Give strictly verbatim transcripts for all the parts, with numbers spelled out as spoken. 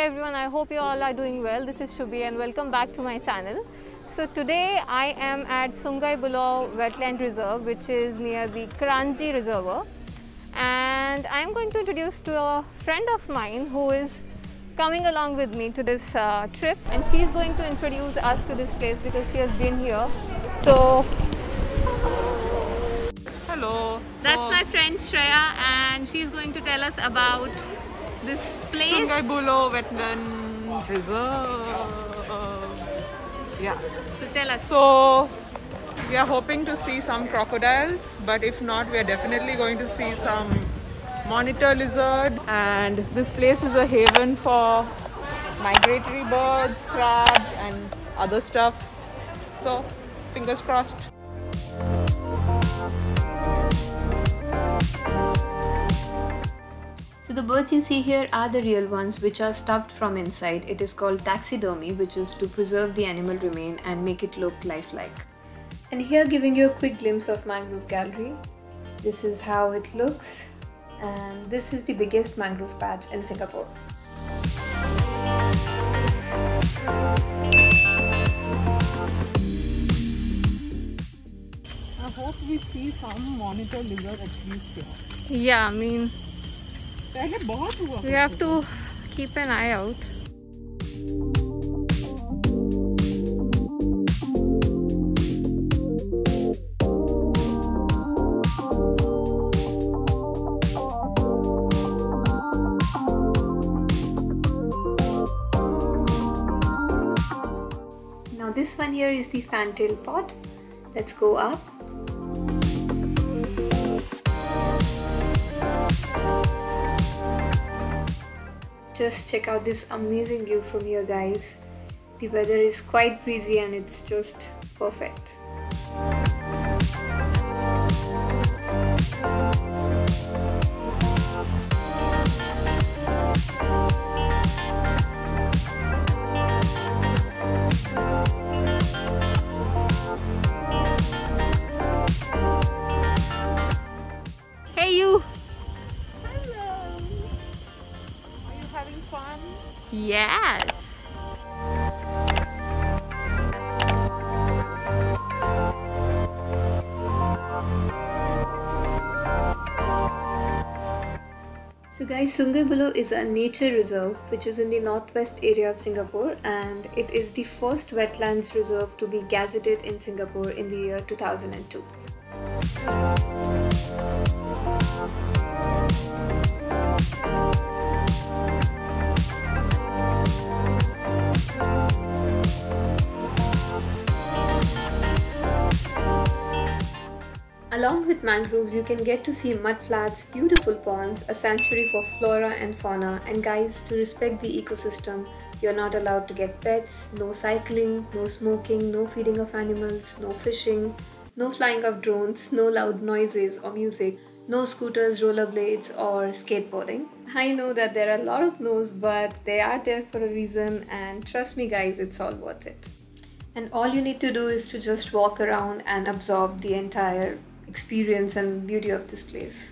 everyone, I hope you all are doing well. This is Shubhi and welcome back to my channel. So today I am at Sungei Buloh Wetland Reserve, which is near the Kranji Reservoir, and I am going to introduce to a friend of mine who is coming along with me to this uh, trip, and she is going to introduce us to this place because she has been here. So hello. That's so, my friend Shreya, and she's going to tell us about this place, Sungei Buloh Wetland Reserve. Yeah. So tell us. So we are hoping to see some crocodiles, but if not, we are definitely going to see some monitor lizard. And this place is a haven for migratory birds, crabs, and other stuff. So fingers crossed. So the birds you see here are the real ones, which are stuffed from inside. It is called taxidermy, which is to preserve the animal remain and make it look lifelike. And here, giving you a quick glimpse of mangrove gallery. This is how it looks, and this is the biggest mangrove patch in Singapore. I hope we see some monitor lizard at least here. Yeah, I mean, we have to keep an eye out. Now this one here is the fantail pot. Let's go up. Just check out this amazing view from here, guys. The weather is quite breezy and it's just perfect. Hey you! Having fun? Yes! So guys, Sungei Buloh is a nature reserve which is in the northwest area of Singapore, and it is the first wetlands reserve to be gazetted in Singapore in the year two thousand two. Along with mangroves, you can get to see mudflats, beautiful ponds, a sanctuary for flora and fauna. And guys, to respect the ecosystem, you're not allowed to get pets, no cycling, no smoking, no feeding of animals, no fishing, no flying of drones, no loud noises or music, no scooters, rollerblades or skateboarding. I know that there are a lot of no's, but they are there for a reason, and trust me guys, it's all worth it. And all you need to do is to just walk around and absorb the entire experience and beauty of this place.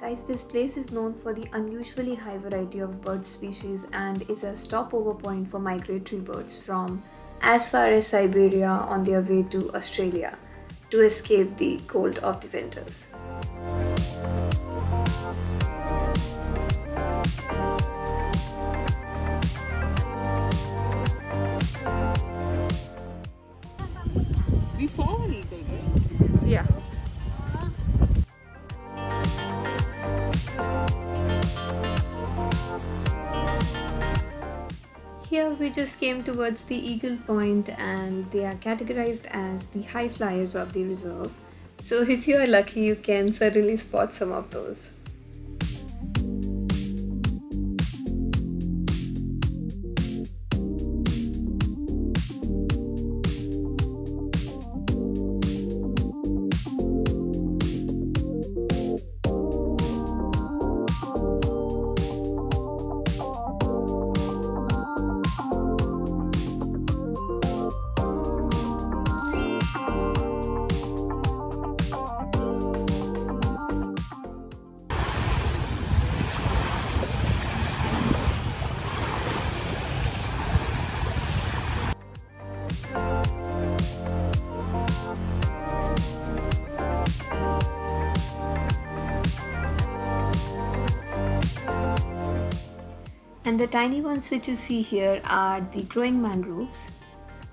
Guys, this place is known for the unusually high variety of bird species and is a stopover point for migratory birds from as far as Siberia on their way to Australia to escape the cold of the winters. We saw an eagle, right? Yeah. Here we just came towards the Eagle Point, and they are categorized as the high flyers of the reserve. So if you are lucky, you can certainly spot some of those. And the tiny ones which you see here are the growing mangroves.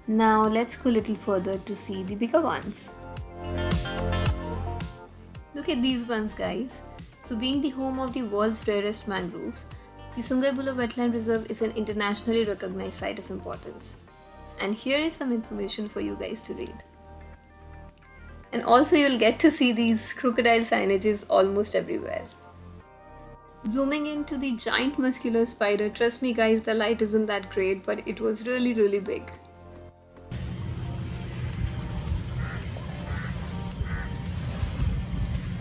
Now let's go a little further to see the bigger ones. Look at these ones, guys. So being the home of the world's rarest mangroves, the Sungei Buloh Wetland Reserve is an internationally recognized site of importance. And here is some information for you guys to read. And also you'll get to see these crocodile signages almost everywhere. Zooming into the giant muscular spider, trust me guys, the light isn't that great, but it was really really big.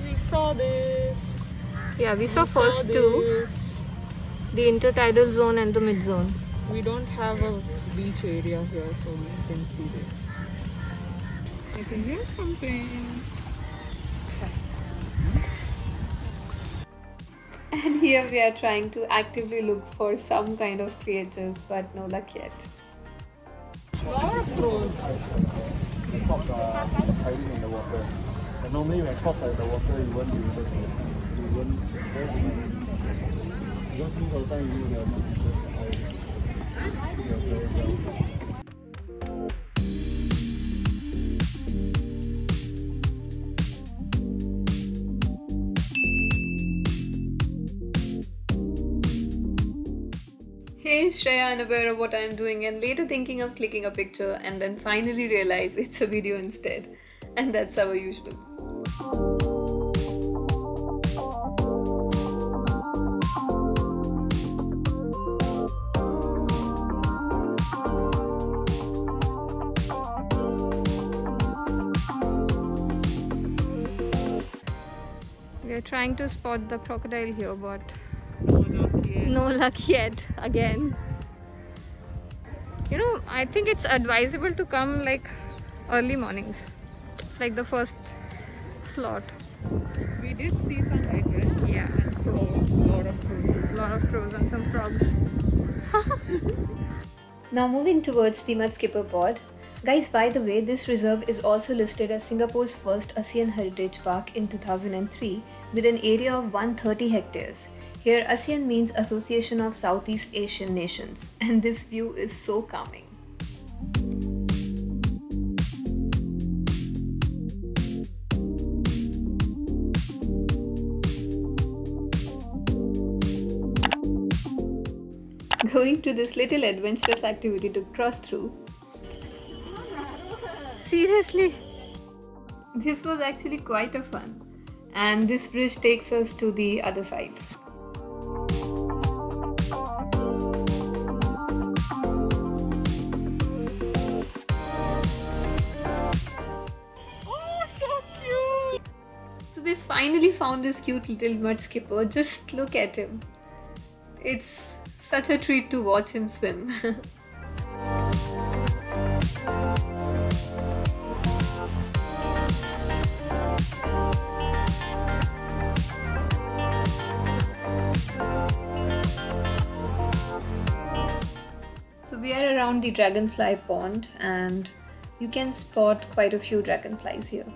We saw this. Yeah, we, we saw first saw two. The intertidal zone and the mid zone. We don't have a beach area here, so we can see this. I can hear something. And here we are trying to actively look for some kind of creatures, but no luck yet. Wow, crows. Cops are hiding in the water. And normally when cops are in the water, you won't be able to. You won't. You don't think all the time you will not be able to hide. Here's Shreya, unaware of what I'm doing and later thinking of clicking a picture and then finally realize it's a video instead. And that's our usual. We are trying to spot the crocodile here, but no luck yet again. You know, I think it's advisable to come like early mornings, like the first slot. We did see some egrets. Yeah. And crows, lot of crows. Lot of crows and some frogs. Now moving towards the mud skipper pod. Guys, by the way, this reserve is also listed as Singapore's first ASEAN Heritage Park in two thousand three with an area of one hundred thirty hectares. Here, ASEAN means Association of Southeast Asian Nations, and this view is so calming. Going to this little adventurous activity to cross through. Seriously, this was actually quite a fun. And this bridge takes us to the other side. We finally found this cute little mud skipper. Just look at him. It's such a treat to watch him swim. So we are around the dragonfly pond and you can spot quite a few dragonflies here.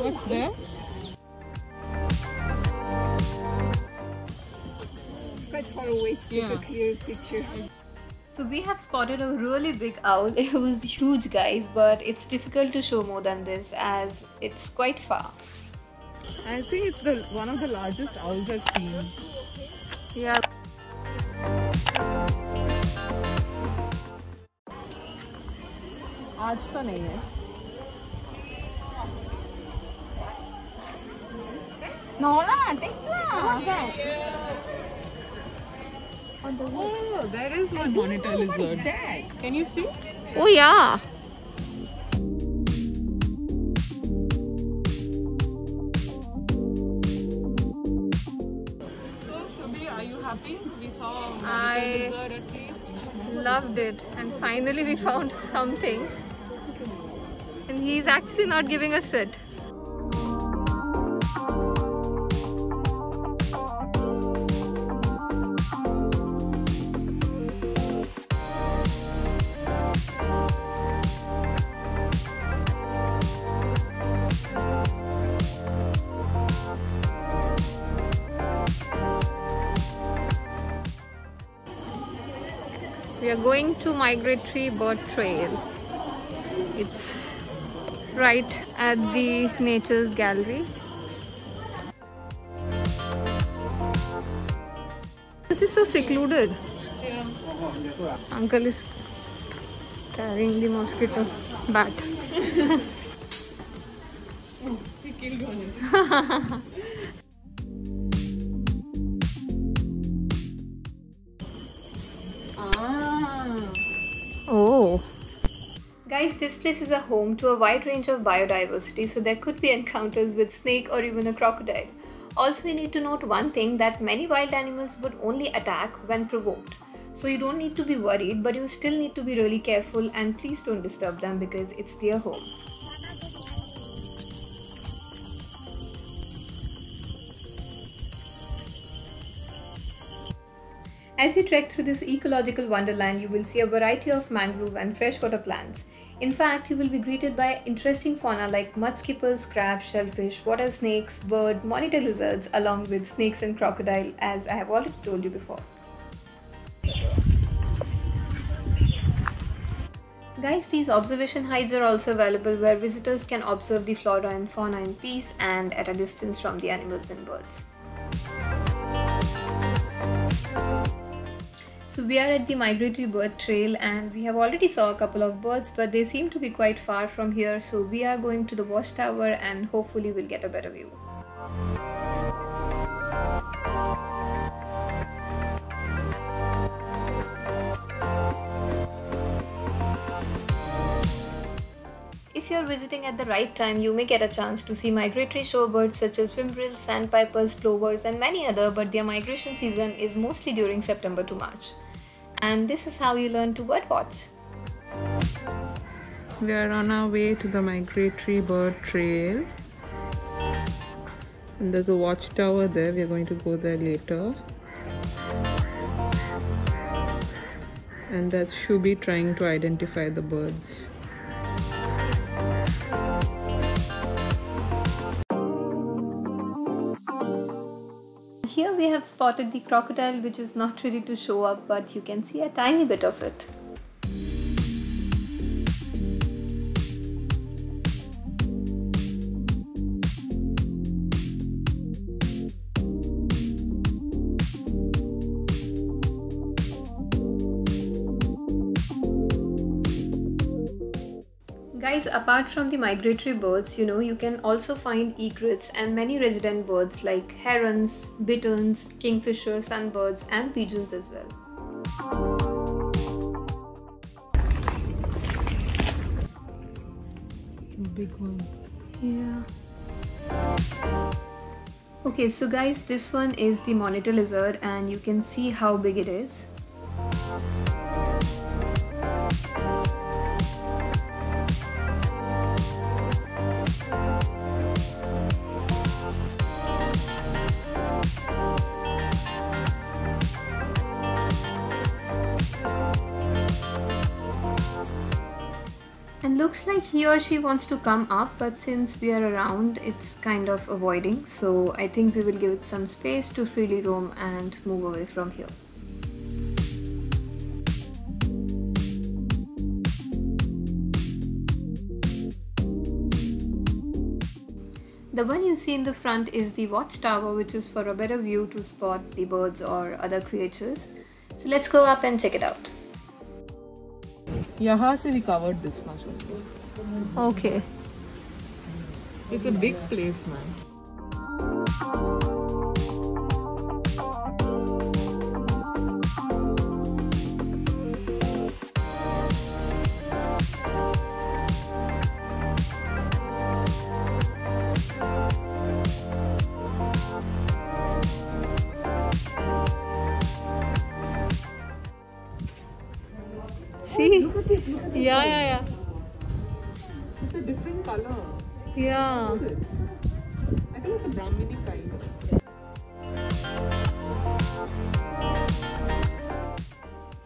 What's there? Quite far away to yeah. Take a clear picture. So we have spotted a really big owl. It was huge, guys, but it's difficult to show more than this as it's quite far. I think it's the one of the largest owls I've seen. Yeah. आज तो नहीं है। नौला देखना। Oh, there is one monitor lizard. Can you see? Oh yeah. Abhi, are you happy? We saw I dessert at least. Loved it, and finally we found something. And he's actually not giving a shit. We are going to migratory bird trail. It's right at the Nature's Gallery. This is so secluded. Yeah. Uncle is carrying the mosquito bat. Oh, he killed one. Guys, this place is a home to a wide range of biodiversity, so there could be encounters with snake or even a crocodile. Also, we need to note one thing, that many wild animals would only attack when provoked. So you don't need to be worried, but you still need to be really careful, and please don't disturb them because it's their home. As you trek through this ecological wonderland, you will see a variety of mangrove and freshwater plants. In fact, you will be greeted by interesting fauna like mudskippers, crabs, shellfish, water snakes, bird, monitor lizards, along with snakes and crocodile, as I have already told you before. Guys, these observation hides are also available where visitors can observe the flora and fauna in peace and at a distance from the animals and birds. So we are at the migratory bird trail, and we have already saw a couple of birds, but they seem to be quite far from here, so we are going to the watchtower and hopefully we'll get a better view. If you are visiting at the right time, you may get a chance to see migratory shorebirds such as whimbrels, sandpipers, plovers and many other, but their migration season is mostly during September to March. And this is how you learn to bird watch. We are on our way to the migratory bird trail. And there's a watchtower there, we are going to go there later. And that's Shubi trying to identify the birds. Here we have spotted the crocodile, which is not ready to show up, but you can see a tiny bit of it. Guys, apart from the migratory birds, you know, you can also find egrets and many resident birds like herons, bitterns, kingfisher, sunbirds and pigeons as well. It's a big one. Yeah. Okay, so guys, this one is the monitor lizard, and you can see how big it is. And looks like he or she wants to come up, but since we are around, it's kind of avoiding, so I think we will give it some space to freely roam and move away from here. The one you see in the front is the watchtower, which is for a better view to spot the birds or other creatures. So let's go up and check it out. Yaha se we covered this much. Okay. It's a big place, man. See? Look at this, look at this. Yeah, yeah, yeah. It's a different color. Yeah. What is it? I think it's a Brahmini kite.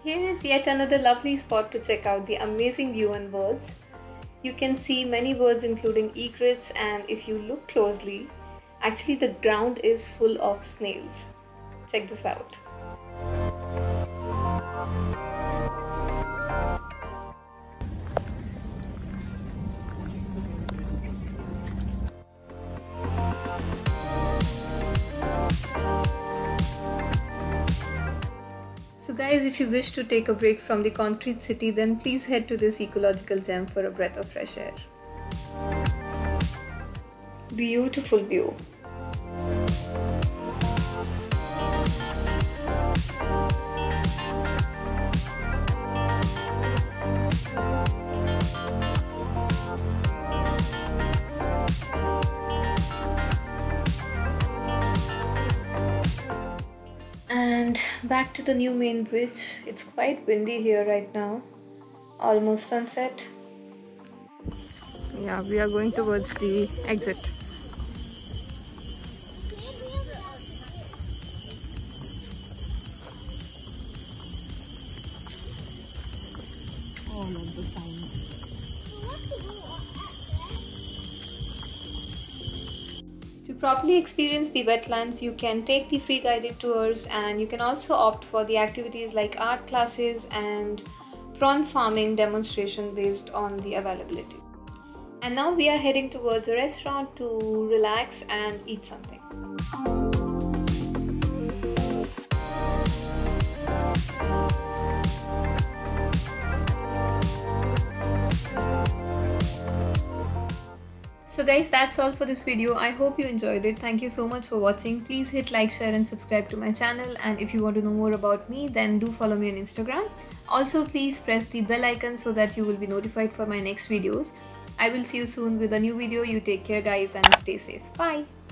Here is yet another lovely spot to check out the amazing view and birds. You can see many birds including egrets, and if you look closely, actually the ground is full of snails. Check this out. Guys, if you wish to take a break from the concrete city, then please head to this ecological gem for a breath of fresh air. Beautiful view. Back to the new main bridge. It's quite windy here right now. Almost sunset. Yeah, we are going towards the exit. Oh, not the sign. To properly experience the wetlands, you can take the free guided tours, and you can also opt for the activities like art classes and prawn farming demonstration based on the availability. And now we are heading towards a restaurant to relax and eat something. So guys, that's all for this video. I hope you enjoyed it. Thank you so much for watching. Please hit like, share and subscribe to my channel, and if you want to know more about me, then do follow me on Instagram. Also, please press the bell icon so that you will be notified for my next videos. I will see you soon with a new video. You take care guys and stay safe. Bye.